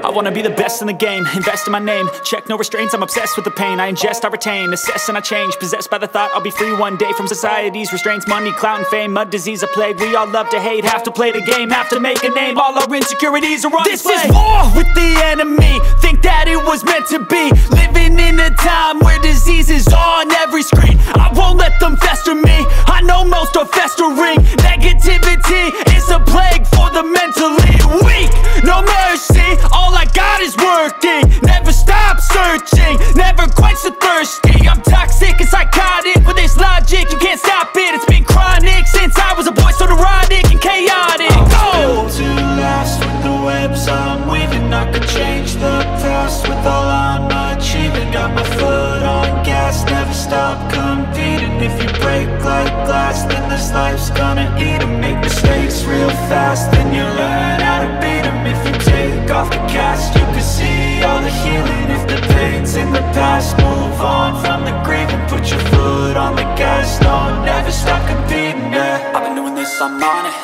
I wanna be the best in the game, invest in my name. Check no restraints, I'm obsessed with the pain. I ingest, I retain, assess and I change. Possessed by the thought I'll be free one day from society's restraints. Money, clout and fame, mud, disease, a plague. We all love to hate, have to play the game, have to make a name. All our insecurities are on display. This is war with the enemy, think that it was meant to be. Living in a time where disease is on every screen. I won't let them fester me, I know most are festering. Negativity is a plague for the mentally weak. No mercy, all I got is working. Never stop searching, never quench the thirsty. I'm toxic and psychotic, with this logic you can't stop it. It's been chronic since I was a boy, so neurotic and chaotic. I was built to last with the webs I'm weaving. I could change the past with all I'm achieving. Got my foot on gas, never stop competing. If you break like glass, then this life's gonna eat 'em. Make mistakes real fast, then you learn how to beat 'em. If you take off the cast, you can see all the healing. If the pain's in the past, move on from the grave and put your foot on the gas. No, never stop competing, yeah. I've been doing this, I'm on it.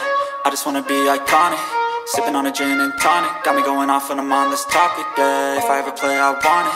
I just wanna be iconic. Sipping on a gin and tonic, got me going off when I'm on this topic, yeah. If I ever play, I want it.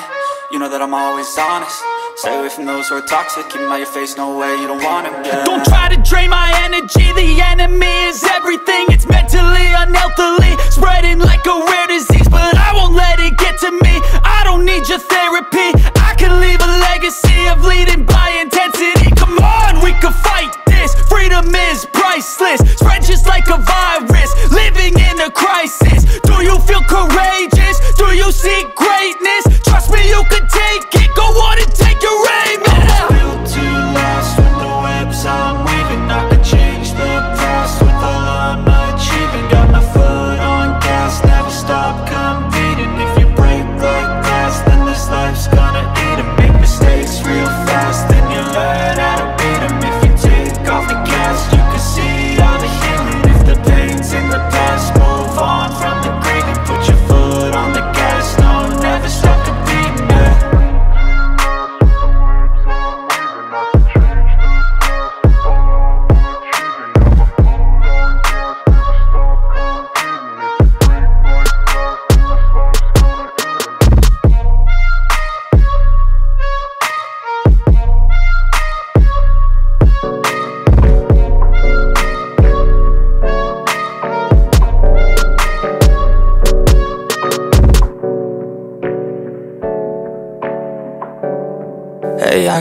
You know that I'm always honest. Stay away from those who are toxic, keep them out your face, no way, you don't want them, yeah. Don't try to drain my energy, the enemy is everything. It's mentally, unhealthily, spreading like a rare disease. But I won't let it get to me, I don't need your therapy. I can leave a legacy of leading by intensity. Come on, we can fight this, freedom is priceless. Spread just like a virus, living in a crisis. Do you feel courageous? Do you seek greatness? Trust me, you can take it, go on and take your aim. I was built to last with the webs I'm weaving. I could change the past with all I'm achieving. Got my foot on gas, never stop competing. If you break like glass, then this life's gonna eat 'em. Make mistakes real fast, then you learn how to beat 'em. If you take off the gas, you can see all the healing. If the pain's in the past, move on from the grave and put your foot on the gas. No, never stop competing, yeah. I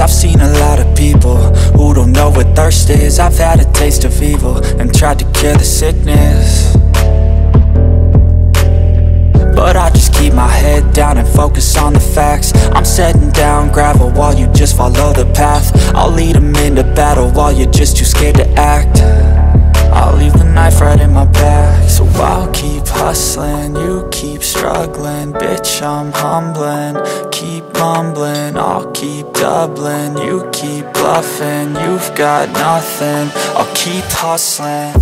I've seen a lot of people who don't know what thirst is. I've had a taste of evil and tried to cure the sickness, but I just keep my head down and focus on the facts. I'm setting down gravel while you just follow the path. I'll lead them into battle while you're just too scared to act. I'll leave the knife right in my back. So I'll keep hustling, you keep struggling. Bitch, I'm humbling, keep mumbling. I'll keep doubling, you keep bluffing. You've got nothing, I'll keep hustling.